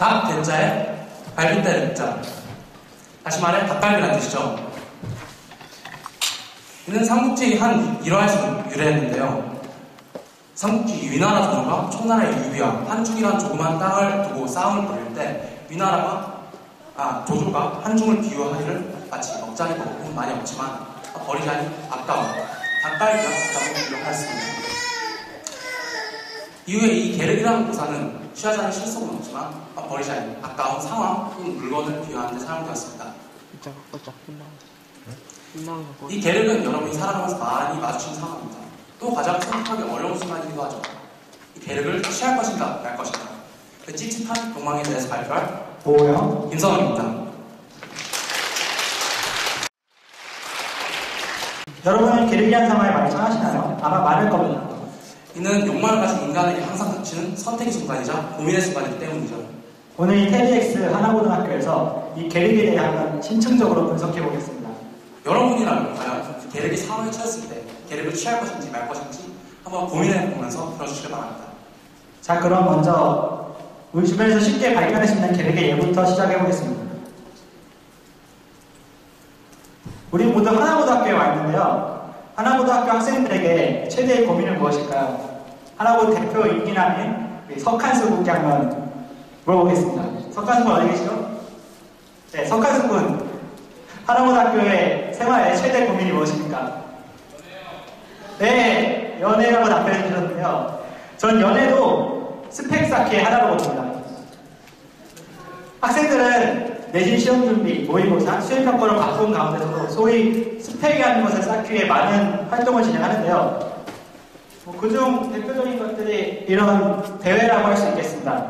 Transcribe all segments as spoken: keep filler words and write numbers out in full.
답 대자에 발빛다는 대자. 다시 말해 답발이라는 뜻이죠. 이는 삼국지의 한 일화에서 유래했는데요. 삼국지 위나라 전호가 청나라의 유비와 한중이란 조그만 땅을 두고 싸움을 벌일 때 위나라가 아 조조가 한중을 비유하기를 마치 먹자니 먹고는 많이 없지만 버리자니 아까워 닭갈비가 없다고 기록하였습니다. 이후에 이 계륵이라는 고사는 취하자는 실속은 없지만 버리자니 아까운 상황 혹은 물건을 비유하는 데 사용되었습니다. 이 계륵은 여러분이 살아가면서 많이 마주친 상황입니다. 또 가장 선택하기 어려운 순간이기도 하죠. 이 계륵을 취할 것인가 말 것인가 그 찝찝한 욕망에 대해서 발표할 고호영 김성원입니다. 여러분은 계륵이란 상황에 많이 상하시나요? 아마 많을 겁니다. 이는 욕망을 가진 인간에게 항상 닥치는 선택의 순간이자 고민의 순간이기 때문이죠. 오늘 이 테디엑스 하나고등학교에서 이 계륵에 대해 한번 심층적으로 분석해보겠습니다. 여러분이라면 과연 계륵이 상황에 처했을 때 계륵을 취할 것인지 말 것인지 한번 고민해보면서 들어주시길 바랍니다. 자, 그럼 먼저 우리 주변에서 쉽게 발견할 수 있는 계륵의 예부터 시작해보겠습니다. 우리 모두 하나고등학교에 왔는데요. 하나고등학교 학생들에게 최대의 고민은 무엇일까요? 하나고 대표 인기남인 석한수 군께 한번 물어보겠습니다. 석한수 군 어디 계시죠? 네, 석한수 군. 하나고등학교의 생활의 최대 고민이 무엇입니까? 네, 연애라고 답변해 주셨는데요. 전 연애도 스펙 쌓기의 하나라고 봅니다. 학생들은 내신 시험 준비, 모의고사, 수행평가로 바쁜 가운데서도 소위 스펙이라는 것을 쌓기 위해 많은 활동을 진행하는데요. 뭐 그중 대표적인 것들이 이런 대회라고 할 수 있겠습니다.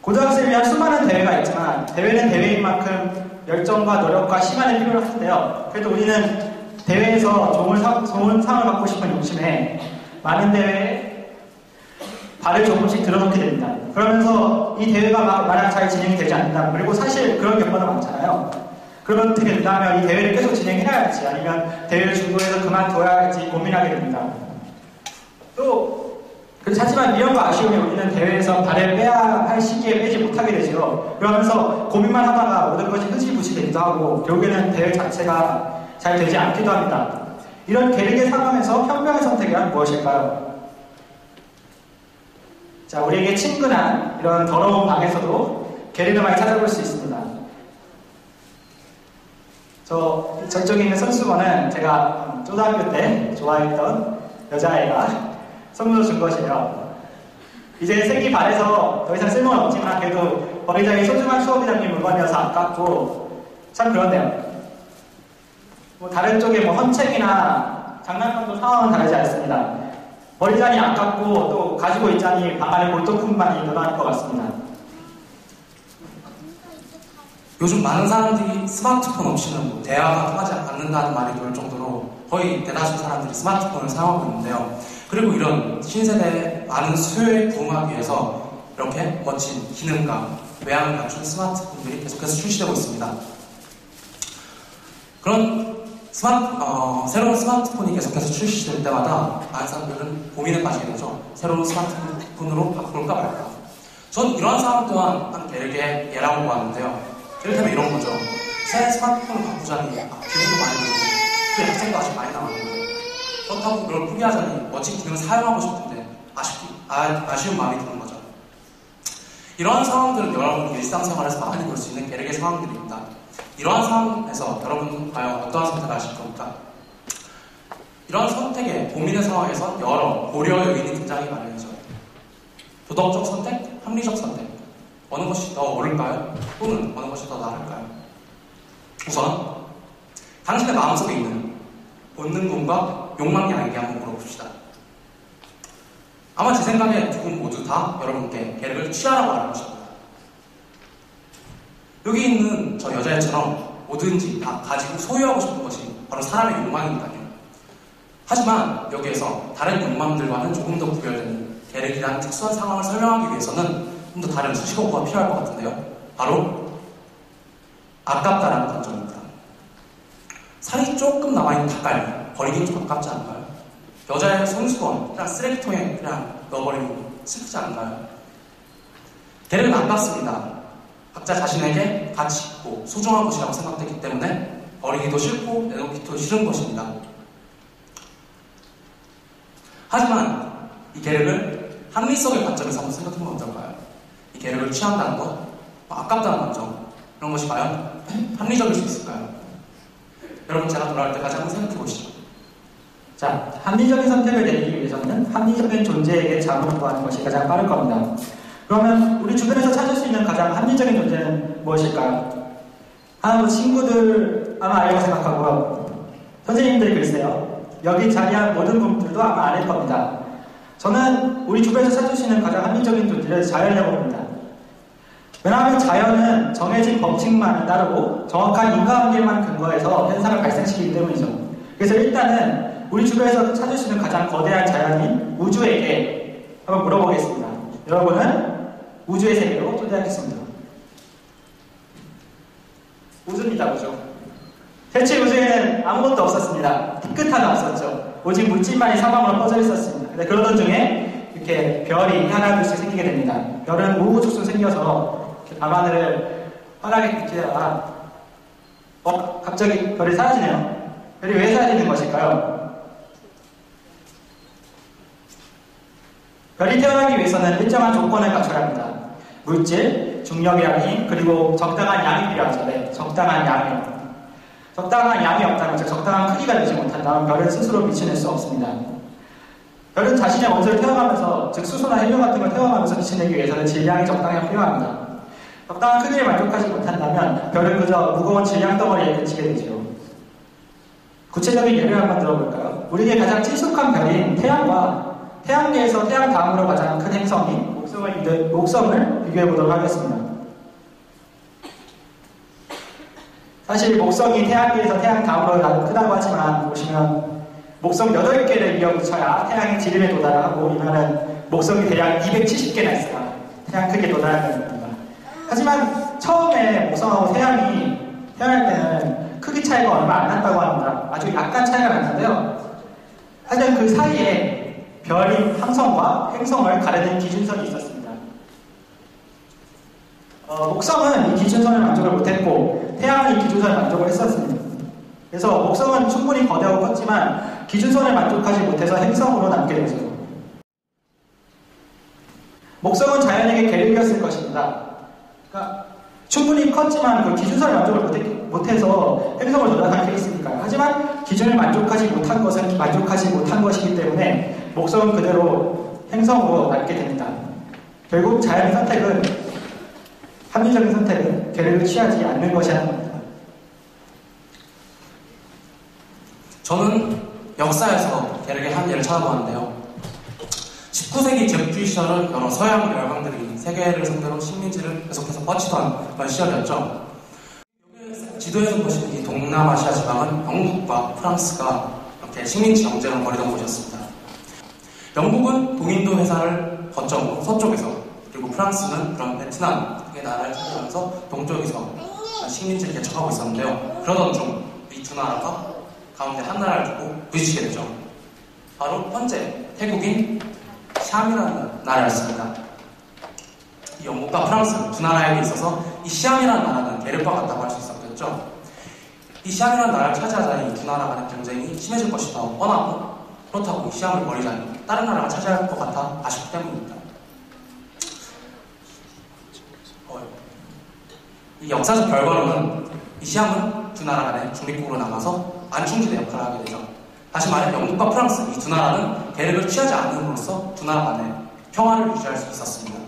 고등학생을 위한 수많은 대회가 있지만 대회는 대회인 만큼 열정과 노력과 시간이 필요로 하는데요. 그래도 우리는 대회에서 좋은, 상, 좋은 상을 받고 싶은 욕심에 많은 대회에 발을 조금씩 들어놓게 됩니다. 그러면서 이 대회가 막, 마냥 잘 진행이 되지 않는다. 그리고 사실 그런 경우가 많잖아요. 그러면 어떻게 된다 하면 이 대회를 계속 진행해야 할지 아니면 대회를 중도해서 그만둬야 할지 고민하게 됩니다. 또, 하지만 미련과 아쉬움에 우리는 대회에서 발을 빼야 할 시기에 빼지 못하게 되죠. 그러면서 고민만 하다가 모든 것이 흐지부지 되기도 하고 결국에는 대회 자체가 잘 되지 않기도 합니다. 이런 계륵의 상황에서 현명한 선택이란 무엇일까요? 자, 우리에게 친근한 이런 더러운 방에서도 계륵을 많이 찾아볼 수 있습니다. 저 저쪽에 있는 손수건은 제가 초등학교 때 좋아했던 여자아이가 선물로 준 것이에요. 이제 색이 바래서 더 이상 쓸모는 없지만 그래도 버리자기 소중한 추억이 담긴 물건이어서 아깝고 참 그렇네요. 뭐 다른 쪽에 뭐 헌책이나 장난감도 상황은 다르지 않습니다. 버리자니 아깝고 또 가지고 있자니 방 안에 골동품만이 늘어날 것 같습니다. 요즘 많은 사람들이 스마트폰 없이는 대화가 통하지 않는다는 말이 돌 정도로 거의 대다수 사람들이 스마트폰을 사용하고 있는데요. 그리고 이런 신세대의 많은 수요에 부응하기 위해서 이렇게 멋진 기능과 외양을 갖춘 스마트폰들이 계속해서 출시되고 있습니다. 그런 스마트, 어, 새로운 스마트폰이 계속해서 출시될 때마다 많은 사람들은 고민에 빠지게 되죠. 새로운 스마트폰으로 바꿀까 말까. 전 이러한 상황 또한 한 계륵의 예라고 보았는데요. 이를테면 이런 거죠. 새 스마트폰을 바꾸자니 아, 기분도 많이 들고 또 약점도 아직 많이 남았는데 그렇다고 그걸 포기하자니 멋진 기능을 사용하고 싶은데 아쉽기, 아, 아쉬운 마음이 드는 거죠. 이러한 상황들은 여러분 일상생활에서 많이 볼 수 있는 계륵의 상황들입니다. 이러한 상황에서 여러분은 과연 어떠한 선택을 하실 겁니까? 이러한 선택에 고민의 상황에서 여러 고려 요인이 굉장히 많으죠. 도덕적 선택, 합리적 선택. 어느 것이 더 옳을까요? 또는 어느 것이 더 나을까요? 우선 당신의 마음속에 있는 본능군과 욕망이 아닌게 한번 물어봅시다. 아마 제 생각에 두 분 모두 다 여러분께 계륵을 취하라고 말할 것입니다. 여기 있는 저 여자애처럼 뭐든지 다 가지고 소유하고 싶은 것이 바로 사람의 욕망입니다. 하지만 여기에서 다른 욕망들과는 조금 더 구별되는 계륵이라는 특수한 상황을 설명하기 위해서는 좀 더 다른 수식어가 필요할 것 같은데요. 바로 아깝다라는 관점입니다. 살이 조금 남아있는 닭갈비 버리긴 좀 아깝지 않나요? 여자의 손수건 그냥 쓰레기통에 그냥 넣어버리면 슬프지 않나요? 개를 만났습니다. 각자 가신에게 가치 있고 소중한 것이라고 생각되기 때문에 버리기도 싫고 내놓기도 싫은 것입니다. 하지만 이 계륵을 합리성의 관점에서 한번 생각해보면 어떨까요? 이 계륵을 취한다는 것, 아깝다는 감정, 이런 것이 과연 합리적일 수 있을까요? 여러분, 제가 돌아올 때까지 한번 생각해보시죠. 자, 합리적인 선택을 내리기 위해서는 합리적인 존재에게 자문을 구하는 것이 가장 빠를 겁니다. 그러면 우리 주변에서 찾을 수 있는 가장 합리적인 존재는 무엇일까요? 아, 뭐 친구들 아마 알고 생각하고요. 선생님들 글쎄요. 여기 자리한 모든 분들도 아마 아닐 겁니다. 저는 우리 주변에서 찾을 수 있는 가장 합리적인 존재를 자연이라고 봅니다. 왜냐하면 자연은 정해진 법칙만 따르고 정확한 인과관계만 근거해서 현상을 발생시키기 때문이죠. 그래서 일단은 우리 주변에서 찾을 수 있는 가장 거대한 자연인 우주에게 한번 물어보겠습니다. 여러분은 우주의 세계로 초대하겠습니다. 우주입니다, 우주. 대체 우주에는 아무것도 없었습니다. 끝 하나 없었죠. 오직 물질만이 사방으로 퍼져 있었습니다. 근데 그러던 중에 이렇게 별이 하나 둘씩 생기게 됩니다. 별은 우후죽순 생겨서 이렇게 밤하늘을 환하게 비추다가 어? 갑자기 별이 사라지네요. 별이 왜 사라지는 것일까요? 별이 태어나기 위해서는 일정한 조건을 갖춰야 합니다. 물질, 중력이랑 힘, 그리고 적당한 양이 필요하죠. 네, 적당한 양이요. 적당한 양이 없다면, 즉 적당한 크기가 되지 못한다면 별은 스스로 비춰낼 수 없습니다. 별은 자신의 원소를 태워가면서, 즉 수소나 헬륨 같은 걸 태워가면서 비춰내기 위해서는 질량이 적당히 필요합니다. 적당한 크기를 만족하지 못한다면 별은 그저 무거운 질량 덩어리에 그치게 되죠. 구체적인 예를 한번 들어볼까요? 우리에게 가장 친숙한 별인 태양과 태양계에서 태양 다음으로 가장 큰 행성인 목성을, 목성을 비교해보도록 하겠습니다. 사실 목성이 태양계에서 태양 다음으로 크다고 하지만 보시면 목성 여덟 개를 이어붙여야 태양의 지름에 도달하고 이만한 목성이 대략 이백칠십 개나 있어야 태양 크기에 도달하는 겁니다. 하지만 처음에 목성하고 태양이 태어날 때는 크기 차이가 얼마 안 났다고 합니다. 아주 약간 차이가 났는데요. 하지만 그 사이에 별인 함성과 행성을 가르는 기준선이 있었습니다. 어, 목성은 이 기준선을 만족을 못했고 태양은 이 기준선을 만족을 했었습니다. 그래서 목성은 충분히 거대하고 컸지만 기준선을 만족하지 못해서 행성으로 남게 되죠. 목성은 자연에게 계륵이었을 것입니다. 그러니까 충분히 컸지만 그 기준선을 만족을 못해서 행성을 도달하게 했으니까요. 하지만 기준을 만족하지 못한 것은 만족하지 못한 것이기 때문에 목성은 그대로 행성으로 남게 됩니다. 결국 자연의 선택은 합리적인 선택은 계획을 취하지 않는 것이 하는 겁니다. 저는 역사에서 계륵의 한 예를 찾아보았는데요. 십구 세기 제국주의 시절은 여러 서양 열강들이 세계를 상대로 식민지를 계속해서 뻗치던 그런 시절이었죠. 지도에서 보시는 이 동남아시아 지방은 영국과 프랑스가 이렇게 식민지 경쟁을 벌이던 곳이었습니다. 영국은 동인도 회사를 거점으로 서쪽에서, 그리고 프랑스는 그런 베트남 나라를 찾아오면서 동쪽에서 식민지를 개척하고 있었는데요. 그러던 중 이 두 나라가 가운데 한 나라를 두고 부딪히게 되죠. 바로 현재 태국인 시암이라는 나라였습니다. 이 영국과 프랑스 두 나라에게 있어서 이 시암이라는 나라는 계륵과 같다고 할 수 있었겠죠. 이 시암이라는 나라를 차지하자니 이 두 나라 간의 경쟁이 심해질 것이 더 뻔하고, 그렇다고 이 시암을 버리자니 다른 나라가 차지할 것 같아 아쉽기 때문입니다. 이 역사적 결과로는 이 시암은 두 나라 간의 중립국으로 남아서 안중지대 역할을 하게 되죠. 다시 말해 영국과 프랑스 이 두 나라는 계륵을 취하지 않음으로써 두 나라 간의 평화를 유지할 수 있었습니다.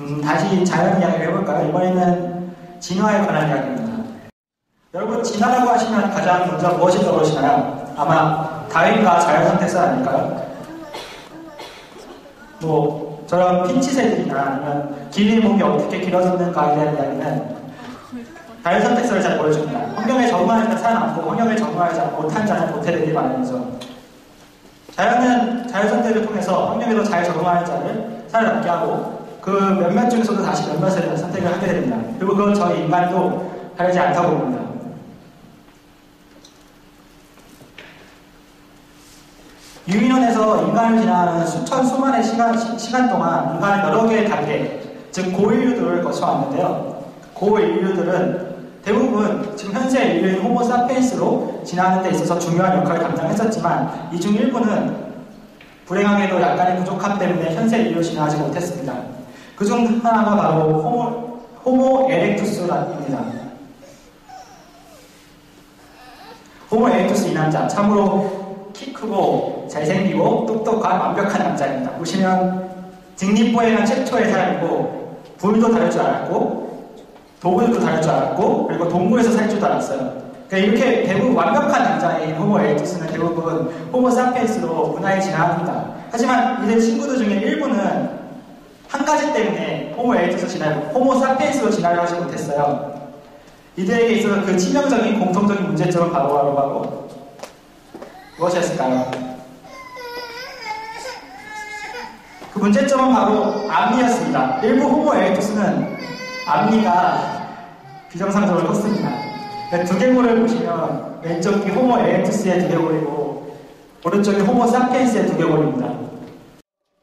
음, 다시 자연 이야기를 해볼까요? 이번에는 진화에 관한 이야기입니다. 여러분, 진화라고 하시면 가장 먼저 무엇이 떠오르시나요? 아마 다윈과 자연 선택사 아닐까요? 뭐 저런 핀치셋이나 아니면 길이 몸이 어떻게 길어졌는가에 대한 이야기는 자연 선택서를 잘 보여줍니다. 환경에 적응하는 자는 살아남고 환경에 적응하지 못한 자는 도태되기 마련이죠. 자연은 자연 선택을 통해서 환경에도 잘 적응하는 자를 살아남게 하고 그 몇몇 중에서도 다시 몇몇을 선택을 하게 됩니다. 그리고 그건 저희 인간도 다르지 않다고 봅니다. 유인원에서 인간을 지나가는 수천 수만의 시간, 시, 시간 동안 인간은 여러 개의 단계, 즉 고인류들을 거쳐왔는데요. 고인류들은 대부분 지금 현재 인류인 호모사피엔스로 지나는 데 있어서 중요한 역할을 담당했었지만 이 중 일부는 불행하게도 약간의 부족함 때문에 현재 인류로 지나가지 못했습니다. 그중 하나가 바로 호모, 호모에렉투스입니다. 호모에렉투스 이 남자, 참으로 키 크고 잘생기고 똑똑한 완벽한 남자입니다. 보시면 직립보행한 최초의 사람이고 불도 다룰 줄 알았고 도구도 다룰 줄 알았고 그리고 동물에서 살 줄도 알았어요. 그러니까 이렇게 대부분 완벽한 남자인 호모에렉투스는 대부분 호모사피엔스로 문화에 진화합니다. 하지만 이들 친구들 중에 일부는 한 가지 때문에 호모에렉투스 진화를 호모사피엔스로 진화를 하지 못했어요. 이들에게 있어서 그 치명적인 공통적인 문제점은 바로바로 바로 무엇이었을까요? 그 문제점은 바로 앞니였습니다. 일부 호모에렉투스는 앞니가 비정상적으로 컸습니다. 두개골을 보시면 왼쪽이 호모에렉투스의 두개골이고 오른쪽이 호모사피엔스의 두개골입니다.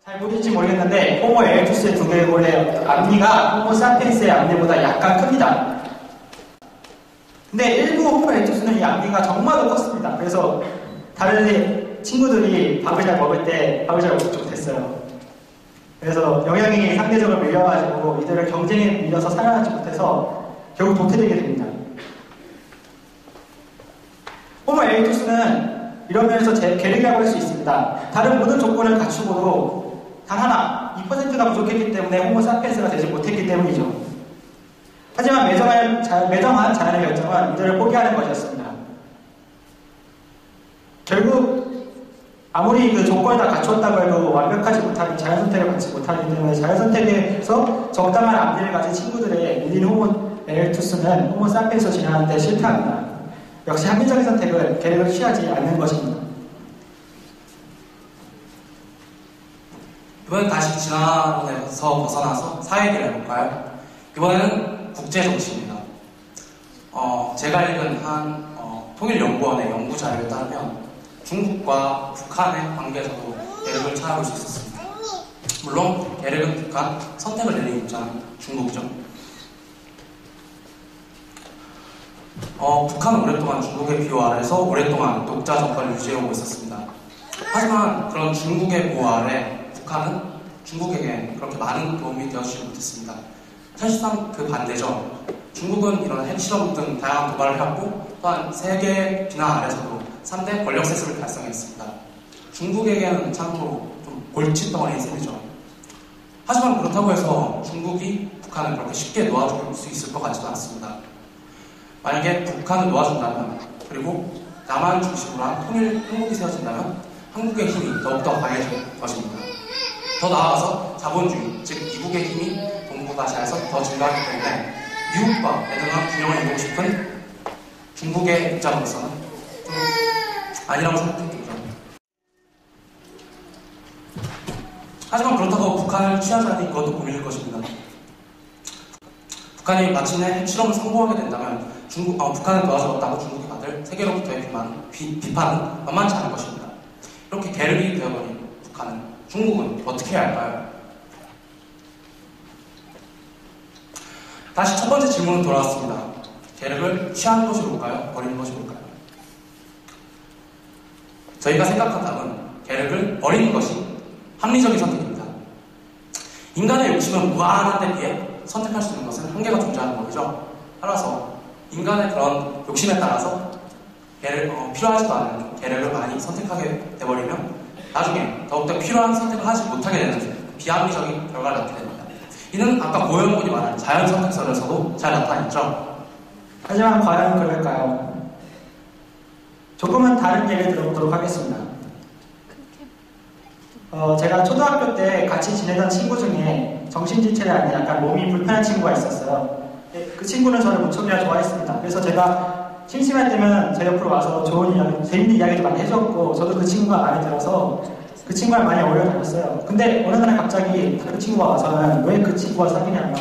잘 보실지 모르겠는데 호모에렉투스의 두개골의 앞니가 호모사피엔스의 앞니보다 약간 큽니다. 근데 일부 호모에렉투스는 이 앞니가 정말로 컸습니다. 그래서 다른 친구들이 밥을 잘 먹을 때 밥을 잘 먹지 못했어요. 그래서 영향이 상대적으로 밀려가지고 이들을 경쟁에 밀려서 살아나지 못해서 결국 도태되게 됩니다. 호모에렉투스는 이런 면에서 계륵이라고 할 수 있습니다. 다른 모든 조건을 갖추고도 단 하나, 이 퍼센트가 부족했기 때문에 호모사피엔스가 되지 못했기 때문이죠. 하지만 매정한, 자, 매정한 자연의 결정은 이들을 포기하는 것이었습니다. 결국 아무리 그 조건을 다 갖추었다고 해도 완벽하지 못한 자연 선택을 받지 못하기 때문에 자연 선택에서 적당한 앞니를 가진 친구들의 밀린 호모에렉투스는 호모사피엔스로 진화하는데 실패합니다. 역시 합리적인 선택은 계획을 취하지 않는 것입니다. 이번엔 다시 진화론에서 벗어나서 사회를 해볼까요? 이번에는 국제정치입니다. 어, 제가 읽은 한 어, 통일연구원의 연구자료에 따르면 중국과 북한의 관계에서도 계륵을 찾아볼 수 있었습니다. 물론 계륵은 북한, 선택을 내린 입장은 중국이죠. 어, 북한은 오랫동안 중국의 비호 아래서 오랫동안 독자 정권을 유지해오고 있었습니다. 하지만 그런 중국의 보호 아래 북한은 중국에게 그렇게 많은 도움이 되어주지 못했습니다. 사실상 그 반대죠. 중국은 이런 핵실험 등 다양한 도발을 해왔고 또한 세계의 비난 아래서도 삼대 권력세습을 달성했습니다. 중국에게는 참으로 좀 골칫덩어리인 셈이죠. 하지만 그렇다고 해서 중국이 북한을 그렇게 쉽게 놓아줄 수 있을 것 같지도 않습니다. 만약에 북한을 놓아준다면 그리고 남한 중심으로 한 통일 한국이 세워진다면 한국의 힘이 더욱더 강해질 것입니다. 더 나아가서 자본주의, 즉 미국의 힘이 아시아에서 더 증가하기 때문에 미국과 매등한 균형을 이루고 싶은 중국의 입장으로서는 좀 아니라고 생각했죠. 하지만 그렇다고 북한을 취하자니 그것도 고민일 것입니다. 북한이 마침내 핵실험을 성공하게 된다면 중국, 어, 북한을 도와주었다고 중국이 받을 세계로부터의 비판, 비, 비판은 만만치 않을 것입니다. 이렇게 계륵이 되어버린 북한은 중국은 어떻게 해야 할까요? 다시 첫 번째 질문은 돌아왔습니다. 계륵을 취하는 것이 옳을까요? 버리는 것이 옳을까요? 저희가 생각한 답은 계륵을 버리는 것이 합리적인 선택입니다. 인간의 욕심은 무한한 데 비해 선택할 수 있는 것은 한계가 존재하는 거죠. 따라서 인간의 그런 욕심에 따라서 계륵, 어, 필요하지도 않은 계륵을 많이 선택하게 돼버리면 나중에 더욱더 필요한 선택을 하지 못하게 되는 비합리적인 결과를 낳게 됩니다. 이는 아까 고호영 군이 말한 자연 선택설에서도 잘 나타났죠. 하지만 과연 그럴까요? 조금은 다른 예를 들어보도록 하겠습니다. 어, 제가 초등학교 때 같이 지내던 친구 중에 정신지체를 앓는 약간 몸이 불편한 친구가 있었어요. 그 친구는 저를 무척이나 좋아했습니다. 그래서 제가 심심할 때면 제 옆으로 와서 좋은 이야기, 재밌는 이야기도 많이 해줬고 저도 그 친구가 마음에 들어서 그 친구랑 많이 어울려 다녔어요. 근데 어느 날 갑자기 그 친구가 와서는 왜 그 친구와 사귀냐며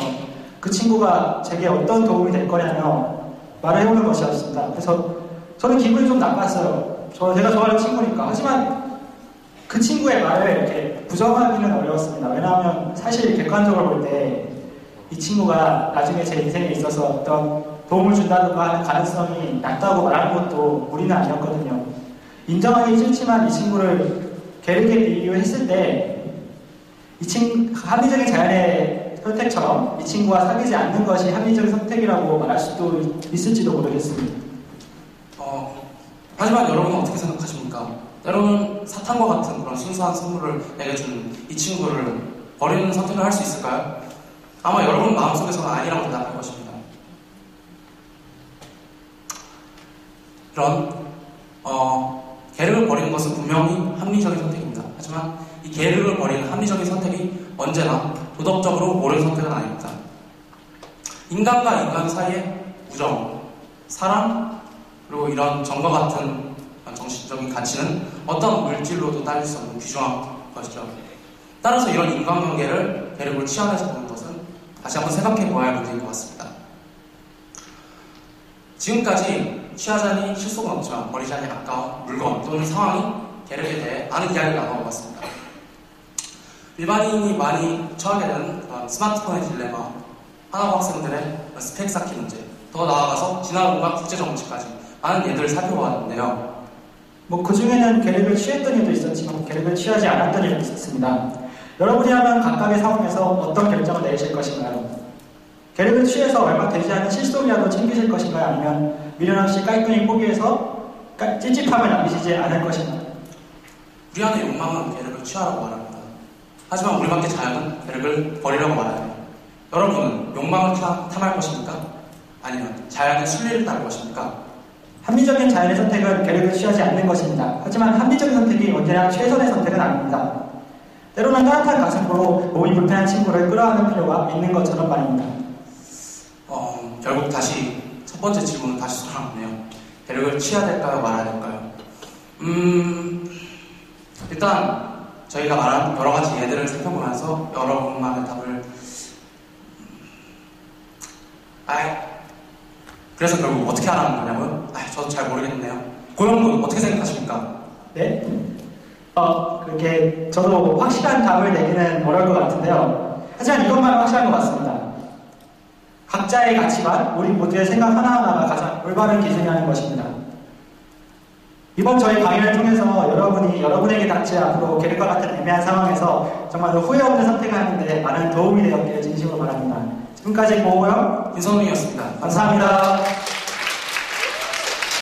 그 친구가 제게 어떤 도움이 될 거냐며 말을 해오는 것이었습니다. 그래서 저는 기분이 좀 나빴어요. 저, 제가 좋아하는 친구니까. 하지만 그 친구의 말을 이렇게 부정하기는 어려웠습니다. 왜냐하면 사실 객관적으로 볼 때 이 친구가 나중에 제 인생에 있어서 어떤 도움을 준다든가 하는 가능성이 낮다고 말하는 것도 무리는 아니었거든요. 인정하기 싫지만 이 친구를 게르게 비교했을 때 이 친구 합리적인 자연의 선택처럼 이 친구와 사귀지 않는 것이 합리적인 선택이라고 말할 수도 있을지도 모르겠습니다. 어, 하지만 여러분은 어떻게 생각하십니까? 여러분 사탕과 같은 그런 순수한 선물을 내게 준 이 친구를 버리는 선택을 할 수 있을까요? 아마 여러분 마음속에서는 아니라고 대답할 것입니다. 이런 어, 계획을 버리는 것은 분명히 합리적인 선택입니다. 하지만 이 계획을 버리는 합리적인 선택이 언제나 도덕적으로 옳은 선택은 아닙니다. 인간과 인간 사이의 우정, 사랑, 그리고 이런 정과 같은 정신적인 가치는 어떤 물질로도 따질 수 없는 귀중한 것이죠. 따라서 이런 인간관계를 계획을 취함에서 보는 것은 다시 한번 생각해 보아야 할 문제인 것 같습니다. 지금까지 취하자니 실속은 없지만 버리자니 아까운 물건 또는 상황이 계획에 대해 많은 이야기를 나눠봤습니다. 일반인이 많이 처하게 되는 그런 스마트폰의 딜레마, 하나고 학생들의 스펙 쌓기 문제, 더 나아가서 진화론과 국제정치까지 많은 예들을 살펴보았는데요. 뭐 그중에는 계획을 취했던 일도 있었지만 계획을 취하지 않았던 일도 있었습니다. 여러분이라면 각각의 상황에서 어떤 결정을 내리실 것인가요? 계획을 취해서 얼마 되지 않은 실속이라도 챙기실 것인가요? 아니면 미련 없이 깔끔히 포기해서 찝찝함을 남기시지 않을 것인가요? 우리 안의 욕망은 계획을 취하라고 말합니다. 하지만 우리 밖의 자연은 계획을 버리라고 말해요. 여러분은 욕망을 타, 탐할 것입니까? 아니면 자연의 순리를 따를 것입니까? 합리적인 자연의 선택은 계획을 취하지 않는 것입니다. 하지만 합리적인 선택이 언제나 최선의 선택은 아닙니다. 때로는 따뜻한 가슴으로 몸이 불편한 친구를 끌어안는 필요가 있는 것처럼 말입니다. 어, 결국 다시 첫 번째 질문은 다시 돌아왔네요. 계획을 취해야 될까요? 말아야 될까요? 음... 일단 저희가 말한 여러 가지 예들을 살펴보면서 여러분만의 답을 아이 그래서 결국 어떻게 하라는 거냐고요? 아이 저도 잘 모르겠네요. 고영군 어떻게 생각하십니까? 네? 어 그렇게 저도 확실한 답을 내기는 어려울 것 같은데요. 하지만 이것만 확실한 것 같습니다. 각자의 가치관, 우리 모두의 생각 하나하나가 가장 올바른 기준이라는 것입니다. 이번 저희 강의를 통해서 여러분이 여러분에게 닥칠 앞으로 계획과 같은 애매한 상황에서 정말 후회 없는 선택하는데 많은 도움이 되었기를 진심으로 바랍니다. 지금까지 고호영, 윤성민이었습니다. 감사합니다.